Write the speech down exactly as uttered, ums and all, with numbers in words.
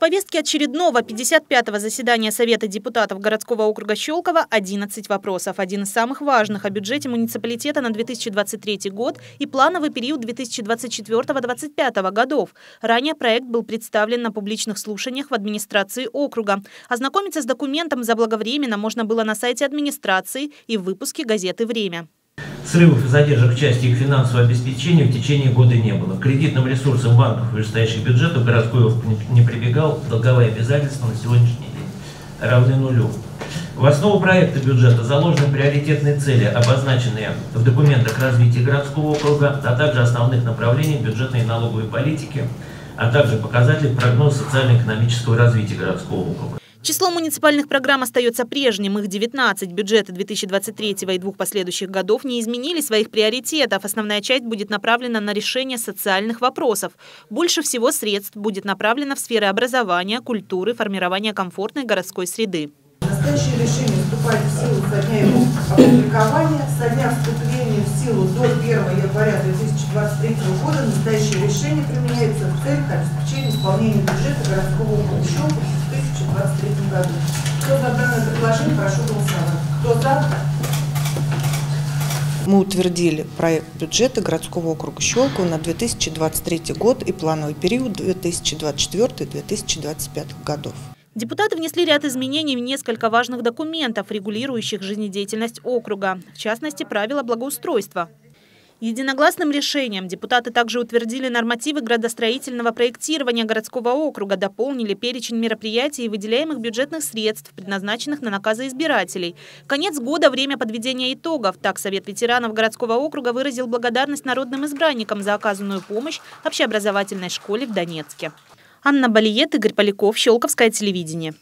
повестке очередного пятьдесят пятого заседания Совета депутатов городского округа Щелково одиннадцать вопросов. Один из самых важных — о бюджете муниципалитета на две тысячи двадцать третий год и плановый период две тысячи двадцать четвёртого — две тысячи двадцать пятого годов. Ранее проект был представлен на публичных слушаниях в администрации округа. Ознакомиться с документом заблаговременно можно было на сайте администрации и в выпуске газеты «Время». Срывов и задержек в части их финансового обеспечения в течение года не было. К кредитным ресурсам банков и вышестоящих бюджетов городской округ не прибегал. Долговые обязательства на сегодняшний день равны нулю. В основу проекта бюджета заложены приоритетные цели, обозначенные в документах развития городского округа, а также основных направлений бюджетной и налоговой политики, а также показатели прогноза социально-экономического развития городского округа. Число муниципальных программ остается прежним, их девятнадцать. Бюджеты две тысячи двадцать третьего и двух последующих годов не изменили своих приоритетов. Основная часть будет направлена на решение социальных вопросов. Больше всего средств будет направлено в сферы образования, культуры, формирования комфортной городской среды. Настоящее решение вступает в силу со дня его опубликования. Со дня вступления в силу до первого января две тысячи двадцать третьего года настоящее решение применяется в целях обеспечения исполнения бюджета городского округа в две тысячи двадцать третьем году. Кто за данное предложение, прошу голосовать. Кто за? Мы утвердили проект бюджета городского округа Щелково на две тысячи двадцать третий год и плановый период две тысячи двадцать четвёртый — две тысячи двадцать пятый годов. Депутаты внесли ряд изменений в несколько важных документов, регулирующих жизнедеятельность округа, в частности, правила благоустройства. Единогласным решением депутаты также утвердили нормативы градостроительного проектирования городского округа, дополнили перечень мероприятий и выделяемых бюджетных средств, предназначенных на наказы избирателей. Конец года – время подведения итогов. Так, Совет ветеранов городского округа выразил благодарность народным избранникам за оказанную помощь общеобразовательной школе в Донецке. Анна Балиет, Игорь Поляков, Щелковское телевидение.